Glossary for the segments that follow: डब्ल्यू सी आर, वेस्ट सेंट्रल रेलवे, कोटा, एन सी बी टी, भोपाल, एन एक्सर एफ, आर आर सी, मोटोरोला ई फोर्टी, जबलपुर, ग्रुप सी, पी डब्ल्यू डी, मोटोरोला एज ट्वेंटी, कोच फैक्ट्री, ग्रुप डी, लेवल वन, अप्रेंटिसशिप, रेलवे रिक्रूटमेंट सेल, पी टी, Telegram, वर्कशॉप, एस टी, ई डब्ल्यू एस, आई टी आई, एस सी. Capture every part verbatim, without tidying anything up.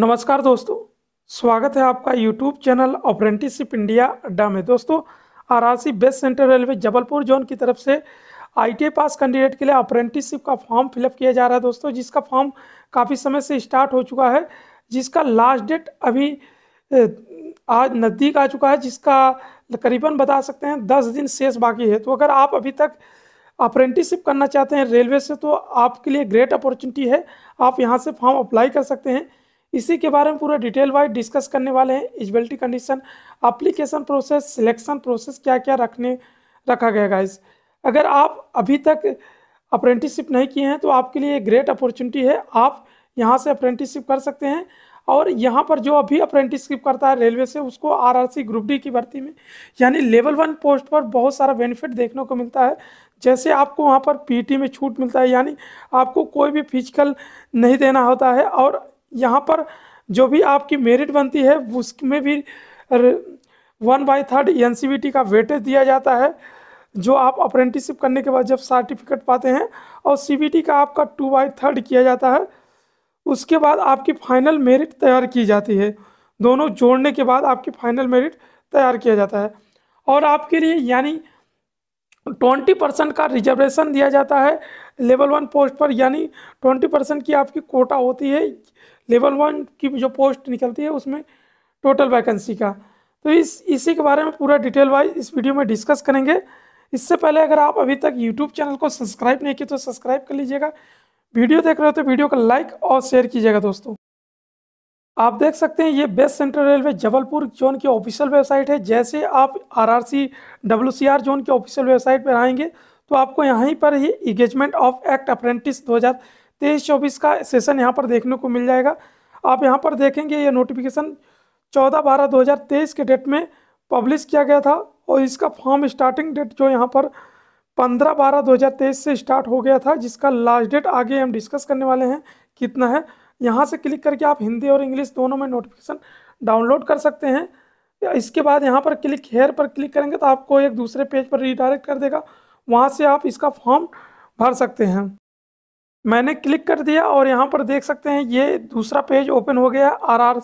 नमस्कार दोस्तों, स्वागत है आपका YouTube channel अप्रेंटिसशिप India Adda में। दोस्तों, आर आर सी वेस्ट सेंट्रल रेलवे जबलपुर zone की तरफ से आई टी आई pass candidate के लिए अप्रेंटिसशिप का फॉर्म फिलअप किया जा रहा है दोस्तों, जिसका फॉर्म काफ़ी समय से स्टार्ट हो चुका है, जिसका लास्ट डेट अभी आज नज़दीक आ चुका है, जिसका करीबन बता सकते हैं दस दिन शेष बाकी है। तो अगर आप अभी तक अप्रेंटिसशिप करना चाहते हैं रेलवे से तो आपके लिए ग्रेट अपॉर्चुनिटी है, आप यहाँ से फॉर्म अप्लाई कर सकते हैं। इसी के बारे में पूरा डिटेल वाइज डिस्कस करने वाले हैं। Eligibility condition, application process, selection process, क्या क्या रखने रखा गया गाइस। अगर आप अभी तक अप्रेंटिसशिप नहीं किए हैं तो आपके लिए ग्रेट अपॉर्चुनिटी है, आप यहां से अप्रेंटिसशिप कर सकते हैं। और यहां पर जो अभी अप्रेंटिसशिप करता है रेलवे से उसको आर आर सी ग्रुप डी की भर्ती में यानी लेवल वन पोस्ट पर बहुत सारा बेनिफिट देखने को मिलता है। जैसे आपको वहाँ पर पी टी में छूट मिलता है, यानी आपको कोई भी फिजिकल नहीं देना होता है। और यहाँ पर जो भी आपकी मेरिट बनती है उसमें भी one by third एन सी बी टी का वेटेज दिया जाता है, जो आप अप्रेंटिसशिप करने के बाद जब सर्टिफिकेट पाते हैं। और सी बी टी का आपका टू बाई थर्ड किया जाता है, उसके बाद आपकी फाइनल मेरिट तैयार की जाती है। दोनों जोड़ने के बाद आपकी फाइनल मेरिट तैयार किया जाता है और आपके लिए यानी ट्वेंटी परसेंट का रिजर्वेशन दिया जाता है लेवल वन पोस्ट पर, यानी ट्वेंटी परसेंट की आपकी कोटा होती है लेवल वन की जो पोस्ट निकलती है उसमें टोटल वैकेंसी का। तो इस इसी के बारे में पूरा डिटेल वाइज इस वीडियो में डिस्कस करेंगे। इससे पहले अगर आप अभी तक यूट्यूब चैनल को सब्सक्राइब नहीं किया तो सब्सक्राइब कर लीजिएगा, वीडियो देख रहे हो तो वीडियो को लाइक और शेयर कीजिएगा। दोस्तों, आप देख सकते हैं ये वेस्ट सेंट्रल रेलवे जबलपुर zone की ऑफिशियल वेबसाइट है। जैसे आप आर आर सी डब्ल्यू सी आर zone की ऑफिशियल वेबसाइट पर आएंगे तो आपको यहीं पर ही इंगेजमेंट ऑफ एक्ट अप्रेंटिस दो हज़ार तेईस चौबीस का सेशन यहाँ पर देखने को मिल जाएगा। आप यहाँ पर देखेंगे ये नोटिफिकेशन चौदह बारह दो हज़ार तेईस के डेट में पब्लिश किया गया था और इसका फॉर्म स्टार्टिंग डेट जो यहाँ पर पंद्रह बारह दो हज़ार तेईस से स्टार्ट हो गया था, जिसका लास्ट डेट आगे हम डिस्कस करने वाले हैं कितना है। यहाँ से क्लिक करके आप हिंदी और इंग्लिश दोनों में नोटिफिकेशन डाउनलोड कर सकते हैं। इसके बाद यहाँ पर क्लिक हेयर पर क्लिक करेंगे तो आपको एक दूसरे पेज पर रिडायरेक्ट कर देगा, वहाँ से आप इसका फॉर्म भर सकते हैं। मैंने क्लिक कर दिया और यहाँ पर देख सकते हैं ये दूसरा पेज ओपन हो गया। आर आर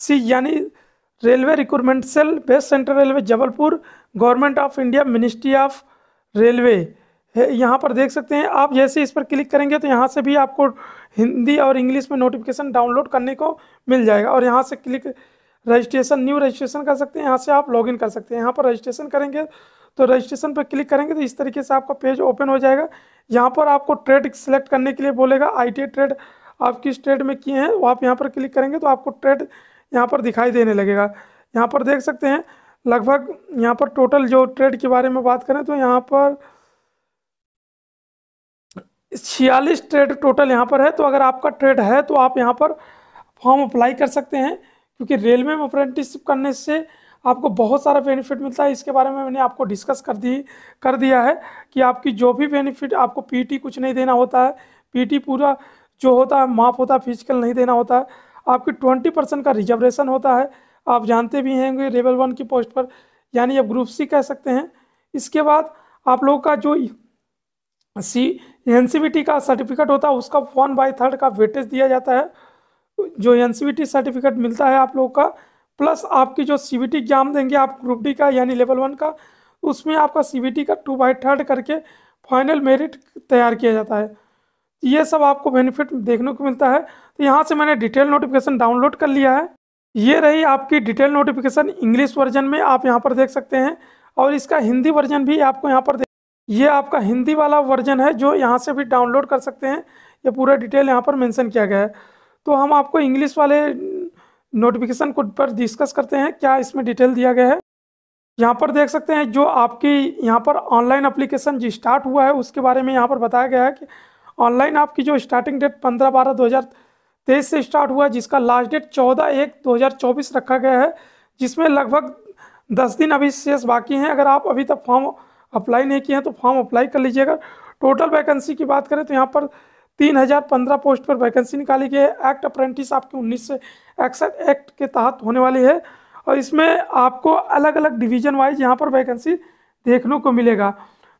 सी यानी रेलवे रिक्रूटमेंट सेल वेस्ट सेंट्रल रेलवे जबलपुर, government of India, ministry of railway है। यहाँ पर देख सकते हैं आप, जैसे इस पर क्लिक करेंगे तो यहाँ से भी आपको हिंदी और इंग्लिश में नोटिफिकेशन डाउनलोड करने को मिल जाएगा। और यहाँ से क्लिक रजिस्ट्रेशन, न्यू रजिस्ट्रेशन कर सकते हैं, यहाँ से आप लॉगिन कर सकते हैं। यहाँ पर रजिस्ट्रेशन करेंगे तो रजिस्ट्रेशन पर क्लिक करेंगे तो इस तरीके से आपका पेज ओपन हो जाएगा। यहाँ पर आपको ट्रेड सेलेक्ट करने के लिए बोलेगा, आईटी ट्रेड आप किस ट्रेड में किए हैं वो आप यहाँ पर क्लिक करेंगे तो आपको ट्रेड यहाँ पर दिखाई देने लगेगा। यहाँ पर देख सकते हैं लगभग यहाँ पर टोटल जो ट्रेड के बारे में बात करें तो यहाँ पर छियालीस ट्रेड टोटल यहाँ पर है। तो अगर आपका ट्रेड है तो आप यहाँ पर फॉर्म अप्लाई कर सकते हैं, क्योंकि रेलवे में अप्रेंटिसशिप करने से आपको बहुत सारा बेनिफिट मिलता है। इसके बारे में मैंने आपको डिस्कस कर दी कर दिया है कि आपकी जो भी बेनिफिट, आपको पीटी कुछ नहीं देना होता है, पीटी पूरा जो होता है माफ होता है, फिजिकल नहीं देना होता है। आपकी ट्वेंटी परसेंट का रिजर्वेशन होता है, आप जानते भी हैं लेवल वन की पोस्ट पर यानी आप ग्रुप सी कह सकते हैं। इसके बाद आप लोगों का जो C एन सी बी टी का सर्टिफिकेट होता है उसका वन बाई थर्ड का वेटेज दिया जाता है, जो एन सी बी टी certificate मिलता है आप लोगों का। प्लस आपकी जो सी बी टी एग्जाम देंगे आप ग्रुप डी का यानी लेवल वन का, उसमें आपका सी बी टी का टू बाई थर्ड करके फाइनल मेरिट तैयार किया जाता है। ये सब आपको बेनिफिट देखने को मिलता है। तो यहाँ से मैंने डिटेल नोटिफिकेशन डाउनलोड कर लिया है। ये रही आपकी डिटेल नोटिफिकेशन इंग्लिश वर्जन में, आप यहाँ पर देख सकते हैं। और इसका हिंदी वर्जन भी आपको यहाँ पर, ये आपका हिंदी वाला वर्जन है जो यहाँ से भी डाउनलोड कर सकते हैं। ये पूरा डिटेल यहाँ पर मेंशन किया गया है। तो हम आपको इंग्लिश वाले नोटिफिकेशन को पर डिस्कस करते हैं क्या इसमें डिटेल दिया गया है। यहाँ पर देख सकते हैं जो आपकी यहाँ पर ऑनलाइन एप्लीकेशन जो स्टार्ट हुआ है उसके बारे में यहाँ पर बताया गया है कि ऑनलाइन आपकी जो स्टार्टिंग डेट पंद्रह बारह दो हज़ार तेईस से स्टार्ट हुआ है, जिसका लास्ट डेट चौदह एक दो हज़ार चौबीस रखा गया है, जिसमें लगभग दस दिन अभी शेष बाकी हैं। अगर आप अभी तक फॉर्म अप्लाई नहीं किए हैं तो फॉर्म अप्लाई कर लीजिएगा। टोटल वैकेंसी की बात करें तो यहाँ पर तीन हज़ार पंद्रह पोस्ट पर वैकेंसी निकाली गई है। एक्ट अप्रेंटिस आपके उन्नीस से एक्सर एक्ट के तहत होने वाली है और इसमें आपको अलग अलग डिवीज़न वाइज यहाँ पर वैकेंसी देखने को मिलेगा।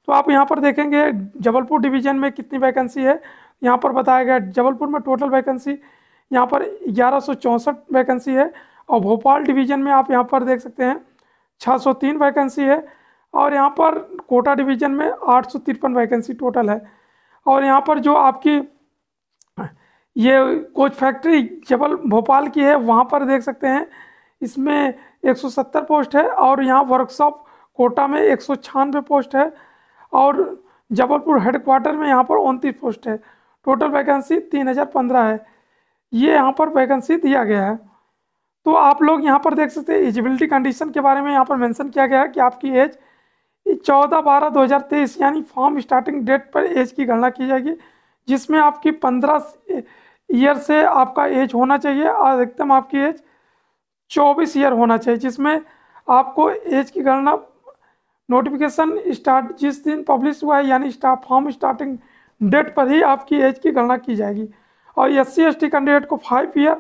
तो आप यहाँ पर देखेंगे जबलपुर डिवीज़न में कितनी वैकेंसी है, यहाँ पर बताया गया। जबलपुर में टोटल वैकेंसी यहाँ पर ग्यारह सौ चौंसठ वैकेंसी है। और भोपाल डिवीज़न में आप यहाँ पर देख सकते हैं छः सौ तीन वैकेंसी है। और यहाँ पर कोटा डिवीज़न में आठ सौ तिरपन वैकेंसी टोटल है। और यहाँ पर जो आपकी ये कोच फैक्ट्री जबल भोपाल की है, वहाँ पर देख सकते हैं इसमें एक सौ सत्तर पोस्ट है। और यहाँ वर्कशॉप कोटा में एक सौ छियानवे पोस्ट है। और जबलपुर हेडक्वार्टर में यहाँ पर उनतीस पोस्ट है। टोटल वैकेंसी तीन हज़ार पंद्रह है, ये यहाँ पर वैकेंसी दिया गया है। तो आप लोग यहाँ पर देख सकते हैं एलिजिबिलिटी कंडीशन के बारे में यहाँ पर मेंशन किया गया है कि आपकी एज चौदह बारह दो हज़ार तेईस यानी फॉर्म स्टार्टिंग डेट पर एज की गणना की जाएगी, जिसमें आपकी पंद्रह ईयर से आपका एज होना चाहिए और अधिकतम आपकी एज चौबीस ईयर होना चाहिए, जिसमें आपको एज की गणना नोटिफिकेशन स्टार्ट जिस दिन पब्लिश हुआ है यानी स्टार्ट फॉर्म स्टार्टिंग डेट पर ही आपकी एज की गणना की जाएगी। और एस सी एस टी candidate को फाइव ईयर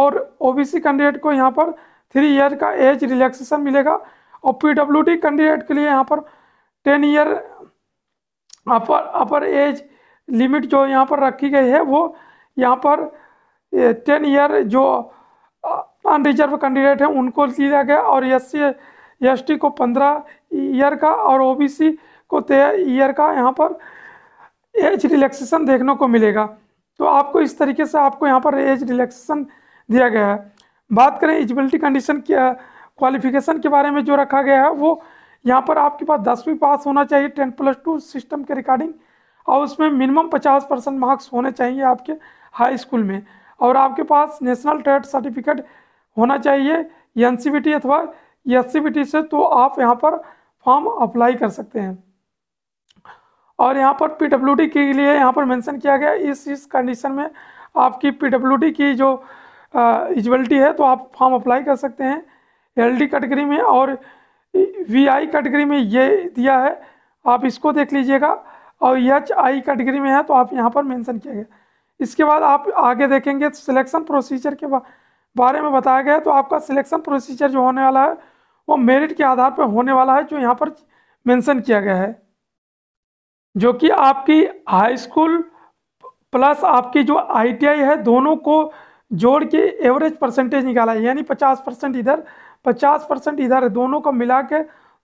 और ओ बी सी कैंडिडेट को यहाँ पर थ्री ईयर का एज रिलैक्सेशन मिलेगा। और पी डब्ल्यू डी कैंडिडेट के लिए यहाँ पर ten year upper upper age limit जो यहाँ पर रखी गई है वो यहाँ पर टेन ईयर जो अनरिजर्व कैंडिडेट हैं उनको दिया गया। और एस सी एस टी को पंद्रह ईयर का और ओ बी सी को तेरह ईयर का यहाँ पर एज रिलैक्सेशन देखने को मिलेगा। तो आपको इस तरीके से आपको यहाँ पर एज रिलैक्सेशन दिया गया है। बात करें एलिजिबिलिटी कंडीशन के क्वालिफिकेशन के बारे में जो रखा गया है वो यहाँ पर आपके पास दसवीं पास होना चाहिए टेन प्लस टू सिस्टम के रिकॉर्डिंग, और उसमें मिनिमम पचास परसेंट मार्क्स होने चाहिए आपके हाई स्कूल में। और आपके पास नेशनल ट्रेड सर्टिफिकेट होना चाहिए एन सी बी टी अथवा एस सी बी टी से, तो आप यहाँ पर फॉर्म अप्लाई कर सकते हैं। और यहाँ पर पी डब्ल्यू डी के लिए यहाँ पर मेंशन किया गया इस इस कंडीशन में आपकी पी डब्ल्यू डी की जो एलिजिबिलिटी है तो आप फॉर्म अप्लाई कर सकते हैं एल डी कैटेगरी में और वी आई कैटेगरी में ये दिया है, आप इसको देख लीजिएगा। और एच आई कैटेगरी में है तो आप यहाँ पर मेंशन किया गया। इसके बाद आप आगे देखेंगे सिलेक्शन प्रोसीजर के बारे में बताया गया है। तो आपका सिलेक्शन प्रोसीजर जो होने वाला है वो मेरिट के आधार पर होने वाला है, जो यहाँ पर मेंशन किया गया है, जो कि आपकी हाई स्कूल प्लस आपकी जो आई टी आई है दोनों को जोड़ के एवरेज परसेंटेज निकाला है, यानी पचास परसेंट इधर पचास परसेंट इधर दोनों को मिला के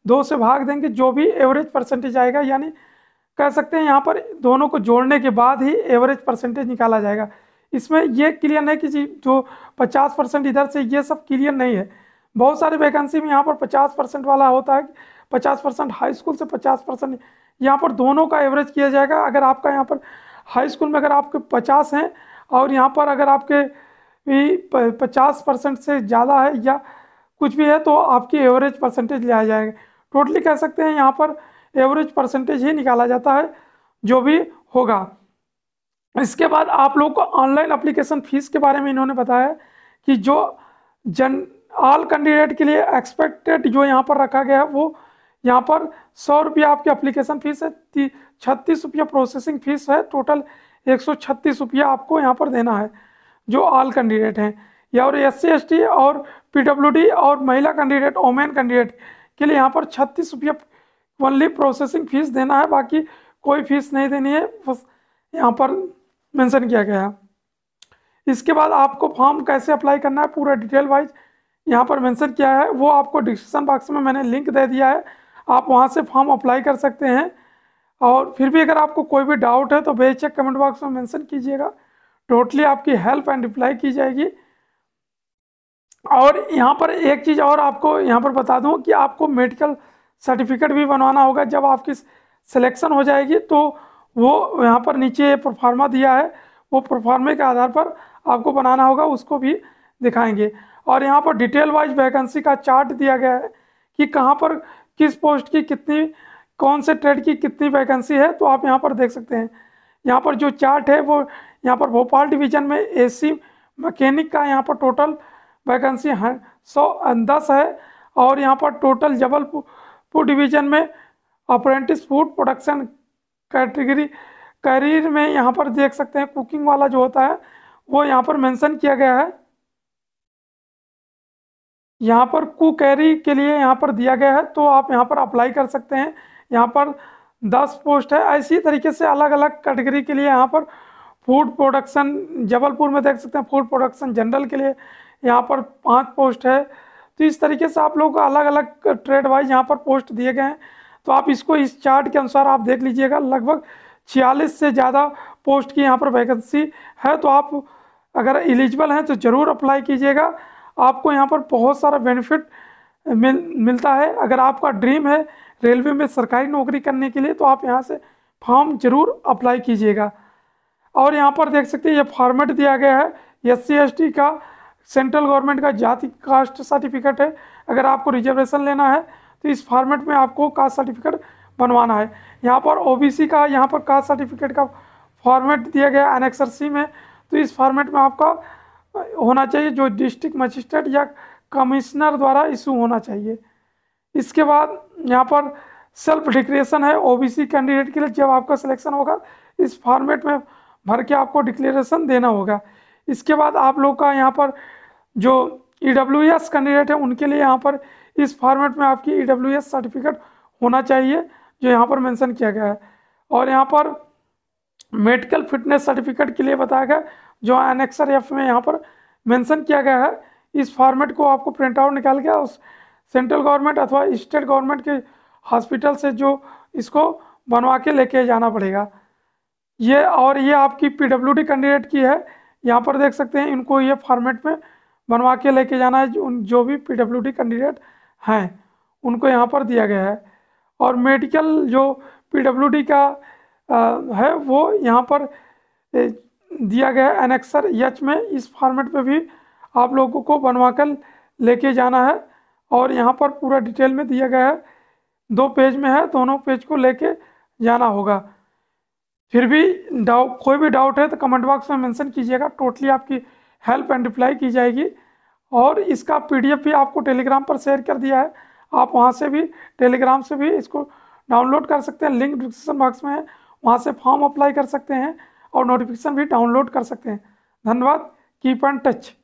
दो से भाग देंगे जो भी एवरेज परसेंटेज आएगा, यानी कह सकते हैं यहाँ पर दोनों को जोड़ने के बाद ही एवरेज परसेंटेज निकाला जाएगा। इसमें यह क्लियर नहीं कि जो पचास परसेंट इधर से ये सब क्लियर नहीं है। बहुत सारे वैकेंसी में यहाँ पर पचास परसेंट वाला होता है, पचास परसेंट हाई स्कूल से पचास परसेंट यहाँ पर दोनों का एवरेज किया जाएगा। अगर आपका यहाँ पर हाई स्कूल में अगर आपके पचास हैं और यहाँ पर अगर आपके भी पचास परसेंट से ज़्यादा है या कुछ भी है तो आपकी एवरेज परसेंटेज लिया जाएगा। टोटली कह सकते हैं यहाँ पर एवरेज परसेंटेज ही निकाला जाता है जो भी होगा। इसके बाद आप लोग को ऑनलाइन एप्लीकेशन फ़ीस के बारे में इन्होंने बताया कि जो जन ऑल कैंडिडेट के लिए एक्सपेक्टेड जो यहाँ पर रखा गया है वो यहाँ पर सौ रुपया आपकी एप्लीकेशन फ़ीस है, छत्तीस रुपया प्रोसेसिंग फ़ीस है, टोटल एक सौ छत्तीस रुपया आपको यहाँ पर देना है जो ऑल कैंडिडेट हैं। या और एस सी एस टी और पी डब्ल्यू डी और महिला कैंडिडेट ओमेन कैंडिडेट के लिए यहाँ पर छत्तीस रुपया ओनली प्रोसेसिंग फ़ीस देना है, बाकी कोई फीस नहीं देनी है, बस यहाँ पर मेंशन किया गया है। इसके बाद आपको फॉर्म कैसे अप्लाई करना है पूरा डिटेल वाइज यहाँ पर मेंशन किया है, वो आपको डिस्क्रिप्शन बॉक्स में मैंने लिंक दे दिया है, आप वहाँ से फॉर्म अप्लाई कर सकते हैं। और फिर भी अगर आपको कोई भी डाउट है तो बेशक कमेंट बॉक्स में मेंशन कीजिएगा, टोटली आपकी हेल्प एंड रिप्लाई की जाएगी। और यहाँ पर एक चीज़ और आपको यहाँ पर बता दूँ कि आपको मेडिकल सर्टिफिकेट भी बनवाना होगा। जब आपकी सिलेक्शन हो जाएगी तो वो यहाँ पर नीचे प्रोफार्मा दिया है, वो प्रोफार्मे के आधार पर आपको बनाना होगा, उसको भी दिखाएंगे। और यहाँ पर डिटेल वाइज वैकेंसी का चार्ट दिया गया है कि कहाँ पर किस पोस्ट की कितनी कौन से ट्रेड की कितनी वैकेंसी है, तो आप यहाँ पर देख सकते हैं। यहाँ पर जो चार्ट है वो यहाँ पर भोपाल डिवीज़न में ए सी मकैनिक का यहाँ पर टोटल वैकेंसी सौ दस है। और यहाँ पर टोटल जबलपुर पुर डिवीज़न में apprentice food production category career में यहाँ पर देख सकते हैं कुकिंग वाला जो होता है वो यहाँ पर मेंशन किया गया है। यहाँ पर कुकैरी के लिए यहाँ पर दिया गया है, तो आप यहाँ पर अप्लाई कर सकते हैं। यहाँ पर दस पोस्ट है, इसी तरीके से अलग अलग कैटेगरी के लिए यहाँ पर फूड प्रोडक्शन जबलपुर में देख सकते हैं, फूड प्रोडक्शन जनरल के लिए यहाँ पर पाँच पोस्ट है। तो इस तरीके से आप लोग को अलग अलग ट्रेड वाइज यहाँ पर पोस्ट दिए गए हैं। तो आप इसको इस चार्ट के अनुसार आप देख लीजिएगा, लगभग छियालीस से ज़्यादा पोस्ट की यहाँ पर वैकेंसी है। तो आप अगर एलिजिबल हैं तो ज़रूर अप्लाई कीजिएगा, आपको यहाँ पर बहुत सारा बेनिफिट मिल मिलता है। अगर आपका ड्रीम है रेलवे में सरकारी नौकरी करने के लिए तो आप यहाँ से फॉर्म ज़रूर अप्लाई कीजिएगा। और यहाँ पर देख सकते हैं ये फॉर्मेट दिया गया है, एस सी एस टी का सेंट्रल गवर्नमेंट का जाति कास्ट सर्टिफिकेट है। अगर आपको रिजर्वेशन लेना है तो इस फॉर्मेट में आपको कास्ट सर्टिफिकेट बनवाना है। यहाँ पर ओ बी सी का यहाँ पर कास्ट सर्टिफिकेट का फॉर्मेट दिया गया एन एक्सर एफ सी में, तो इस फॉर्मेट में आपका होना चाहिए जो डिस्ट्रिक्ट मजिस्ट्रेट या कमिश्नर द्वारा इशू होना चाहिए। इसके बाद यहाँ पर सेल्फ डिक्लेरेशन है ओ बी सी कैंडिडेट के लिए, जब आपका सिलेक्शन होगा इस फॉर्मेट में भर के आपको डिक्लेरेशन देना होगा। इसके बाद आप लोग का यहाँ पर जो ई डब्ल्यू एस कैंडिडेट है उनके लिए यहाँ पर इस फॉर्मेट में आपकी ई डब्ल्यू एस सर्टिफिकेट होना चाहिए जो यहाँ पर मेंशन किया गया है। और यहाँ पर मेडिकल फिटनेस सर्टिफिकेट के लिए बताया गया जो एन एक्सर एफ में यहाँ पर मेंशन किया गया है। इस फॉर्मेट को आपको प्रिंट आउट निकाल के उस सेंट्रल गवर्नमेंट अथवा स्टेट गवर्नमेंट के हॉस्पिटल से जो इसको बनवा के लेके जाना पड़ेगा ये। और ये आपकी पी डब्ल्यू डी कैंडिडेट की है, यहाँ पर देख सकते हैं इनको ये फॉर्मेट में बनवा के लेके जाना है। जो, जो भी पी डब्ल्यू डी कैंडिडेट हैं उनको यहाँ पर दिया गया है। और मेडिकल जो पी डब्ल्यू डी का आ, है वो यहाँ पर दिया गया है एनेक्सर एच में, इस फॉर्मेट में भी आप लोगों को बनवा कर लेके जाना है। और यहाँ पर पूरा डिटेल में दिया गया है, दो पेज में है, दोनों पेज को लेके जाना होगा। फिर भी डाउट कोई भी डाउट है तो कमेंट बॉक्स में मेंशन कीजिएगा, टोटली आपकी हेल्प एंड रिप्लाई की जाएगी। और इसका पीडीएफ भी आपको टेलीग्राम पर शेयर कर दिया है, आप वहां से भी टेलीग्राम से भी इसको डाउनलोड कर सकते हैं, लिंक डिस्क्रिप्शन बॉक्स में है, वहां से फॉर्म अप्लाई कर सकते हैं और नोटिफिकेशन भी डाउनलोड कर सकते हैं। धन्यवाद, कीप एंड टच।